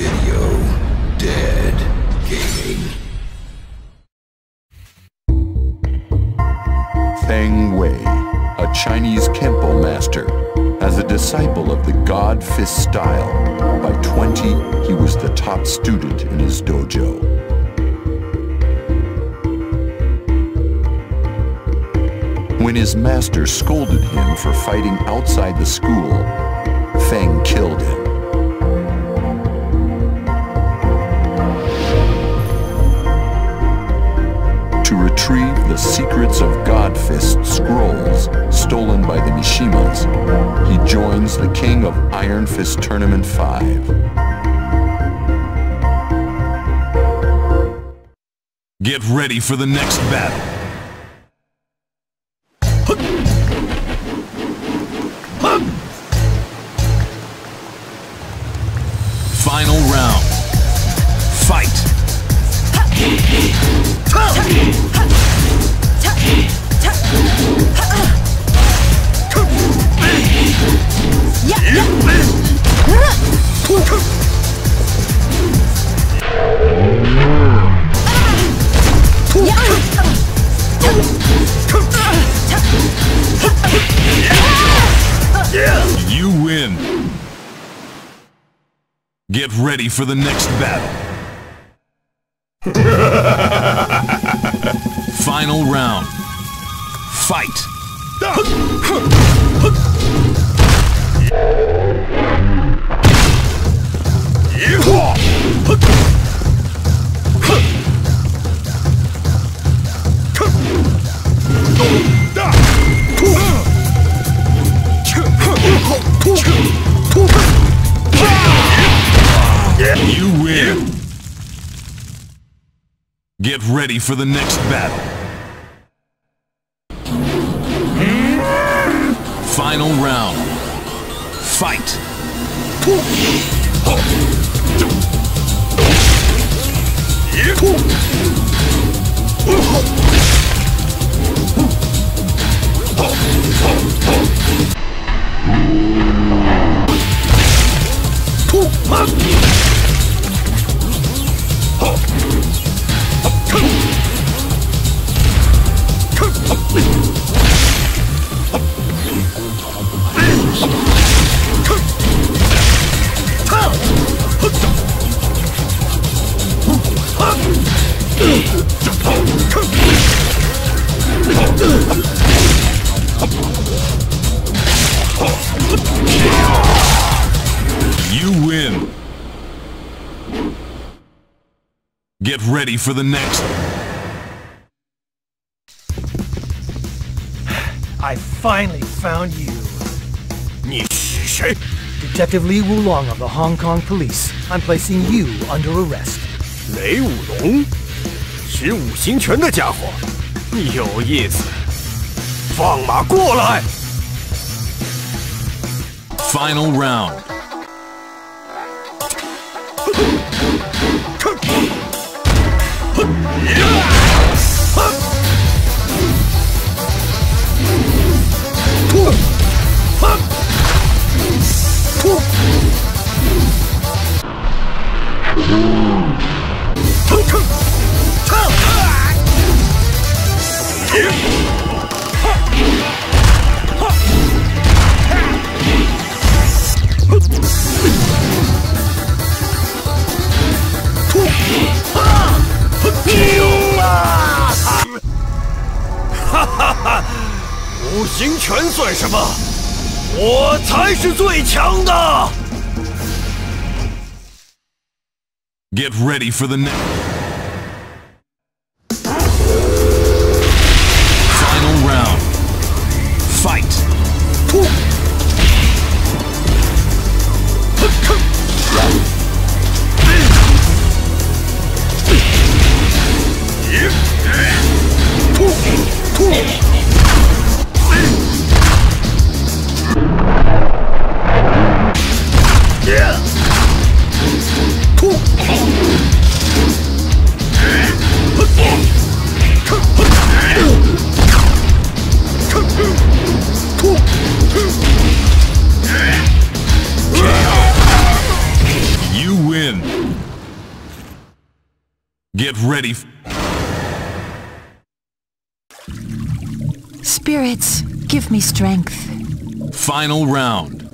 Video Dead Gaming. Feng Wei, a Chinese Kempo master, as a disciple of the God Fist style. By 20, he was the top student in his dojo. When his master scolded him for fighting outside the school, Feng killed him. To retrieve the secrets of Godfist Scrolls stolen by the Mishimas, he joins the King of Iron Fist Tournament 5. Get ready for the next battle. Final round. Fight. You win. Get ready for the next battle. Final round. Fight. You win! Get ready for the next battle. Final round. Fight! You win. Get ready for the next. I finally found you. Detective Lei Wulong of the Hong Kong Police. I'm placing you under arrest. Lei Wulong? 使五行拳的家伙，有意思。放马过来。Final round. Get ready for the next final round. Fight. Yeah. Get ready. Spirits, give me strength. Final round.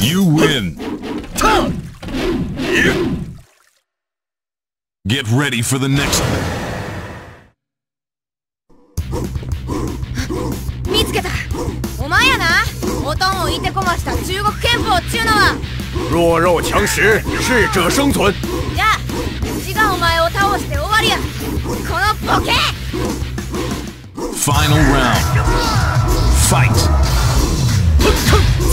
You win. Get ready for the next one. Final round. Fight. Get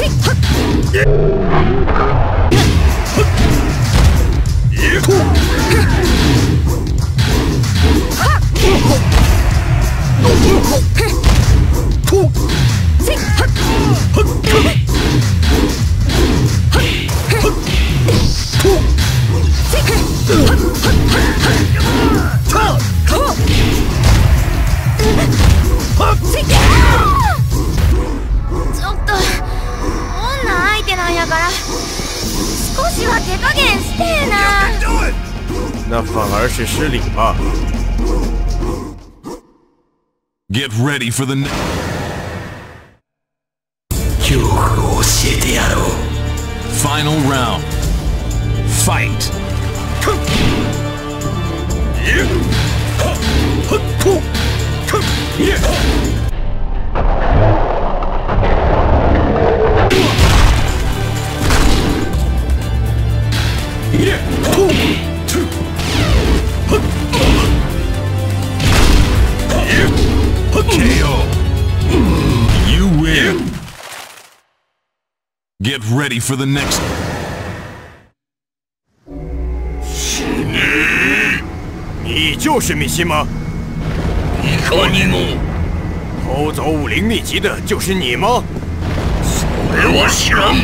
ready for the final round. Fight. Get ready for the next final round.